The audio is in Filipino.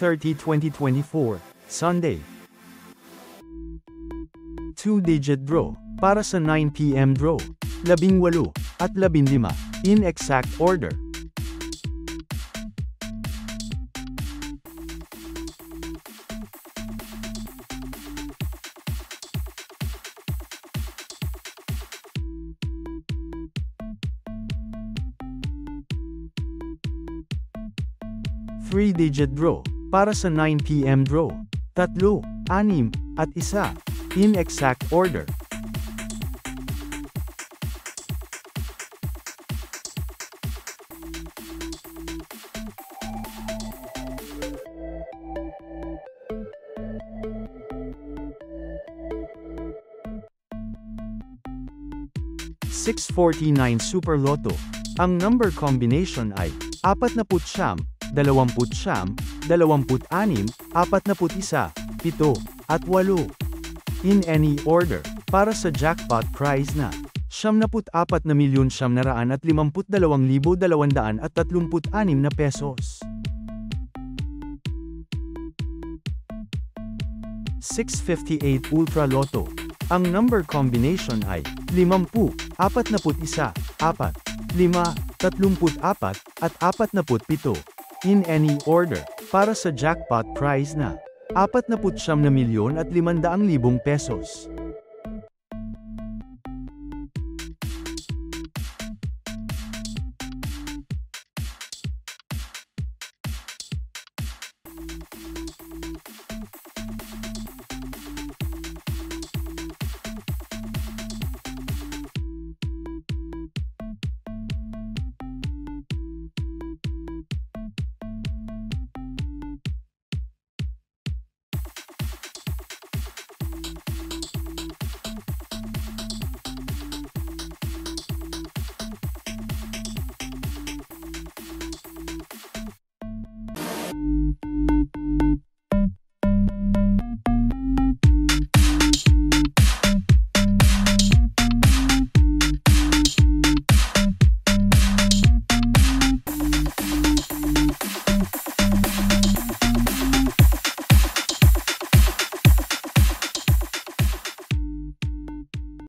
30, 2024, Sunday. 2-digit draw, para sa 9 PM draw, 18 at 15, in exact order. Three-digit draw, para sa 9 PM draw, 3, 6, at 1, in exact order. Six 49 Super Lotto, ang number combination ay 49, 29, 26, 41, 7, at 8. In any order, para sa jackpot prize na 94,952,236 na pesos. 658 Ultra Lotto, ang number combination ay 50, 41, 4, 5, 34, at 47. In any order, para sa jackpot prize na 49,500,000 pesos.